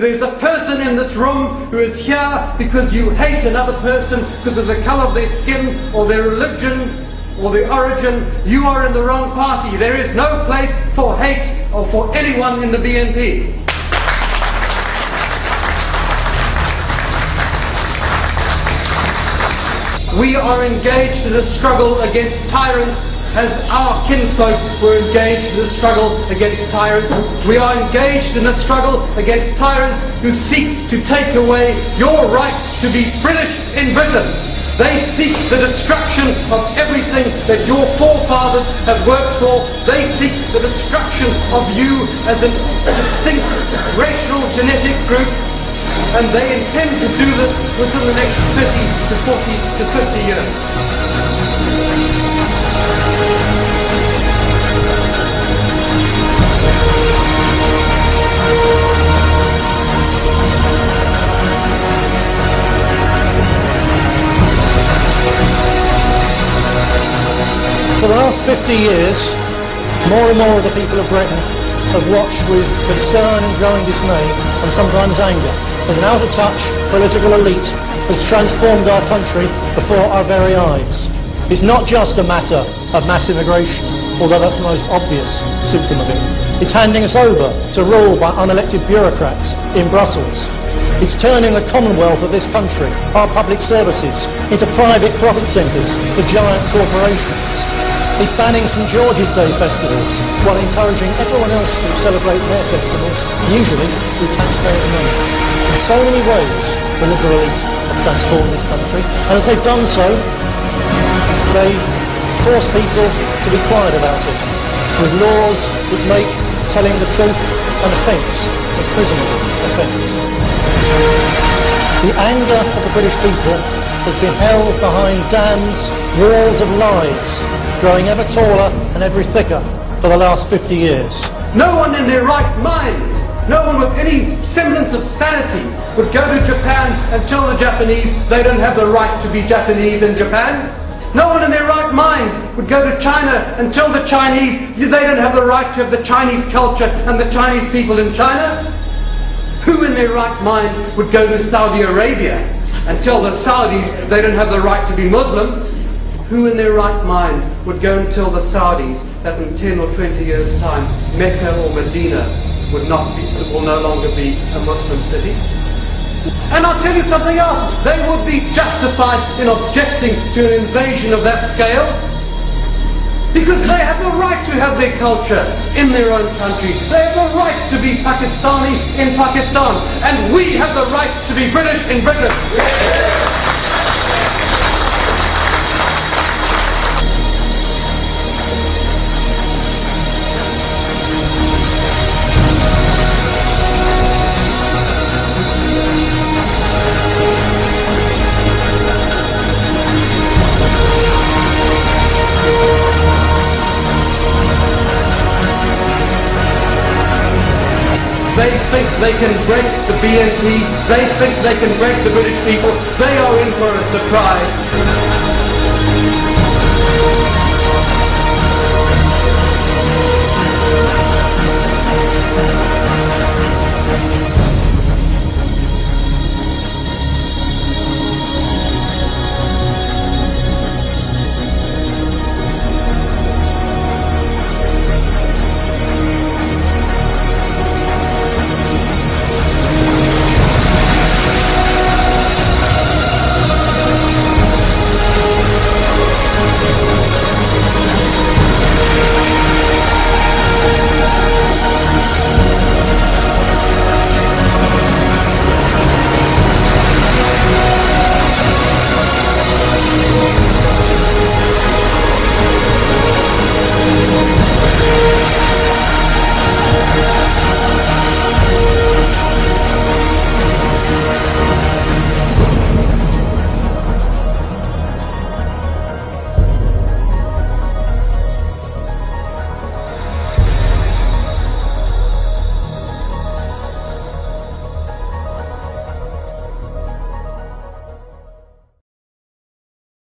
There's a person in this room who is here because you hate another person because of the color of their skin or their religion or their origin. You are in the wrong party. There is no place for hate or for anyone in the BNP. We are engaged in a struggle against tyrants as our kinfolk were engaged in a struggle against tyrants. We are engaged in a struggle against tyrants who seek to take away your right to be British in Britain. They seek the destruction of everything that your forefathers have worked for. They seek the destruction of you as a distinct racial genetic group. And they intend to do this within the next 30 to 40 to 50 years. For the last 50 years, more and more of the people of Britain have watched with concern and growing dismay, and sometimes anger, as an out-of-touch political elite has transformed our country before our very eyes. It's not just a matter of mass immigration, although that's the most obvious symptom of it. It's handing us over to rule by unelected bureaucrats in Brussels. It's turning the Commonwealth of this country, our public services, into private profit centres for giant corporations. It's banning St George's Day festivals while encouraging everyone else to celebrate their festivals, usually through taxpayers' money. In so many ways, the liberal elite have transformed this country, and as they've done so, they've forced people to be quiet about it, with laws which make telling the truth an offence, a criminal offence. The anger of the British people has been held behind dams, walls of lies, growing ever taller and ever thicker for the last 50 years. No one in their right mind, no one with any semblance of sanity would go to Japan and tell the Japanese they don't have the right to be Japanese in Japan. No one in their right mind would go to China and tell the Chinese they don't have the right to have the Chinese culture and the Chinese people in China. Who in their right mind would go to Saudi Arabia and tell the Saudis they don't have the right to be Muslim? Who in their right mind would go and tell the Saudis that in 10 or 20 years' time Mecca or Medina will no longer be a Muslim city? And I'll tell you something else, they would be justified in objecting to an invasion of that scale, because they have the right to have their culture in their own country. They have the right to be Pakistani in Pakistan, and we have the right to be British in Britain. They think they can break the BNP, they think they can break the British people. They are in for a surprise.